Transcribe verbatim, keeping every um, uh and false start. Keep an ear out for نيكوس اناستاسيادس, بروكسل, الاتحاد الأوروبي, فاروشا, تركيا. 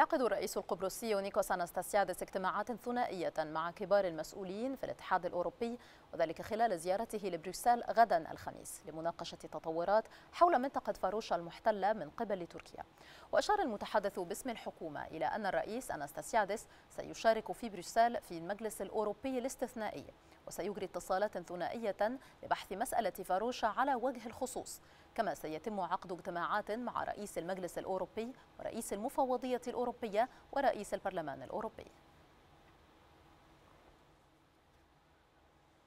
يعقد الرئيس القبرصي نيكوس اناستاسيادس اجتماعات ثنائية مع كبار المسؤولين في الاتحاد الأوروبي، وذلك خلال زيارته لبروكسل غدا الخميس لمناقشة تطورات حول منطقة فاروشا المحتلة من قبل تركيا. وأشار المتحدث باسم الحكومة إلى أن الرئيس اناستاسيادس سيشارك في بروكسل في المجلس الأوروبي الاستثنائي، وسيجري اتصالات ثنائية لبحث مسألة فاروشا على وجه الخصوص، كما سيتم عقد اجتماعات مع رئيس المجلس الأوروبي ورئيس المفوضية الأوروبية ورئيس البرلمان الأوروبي.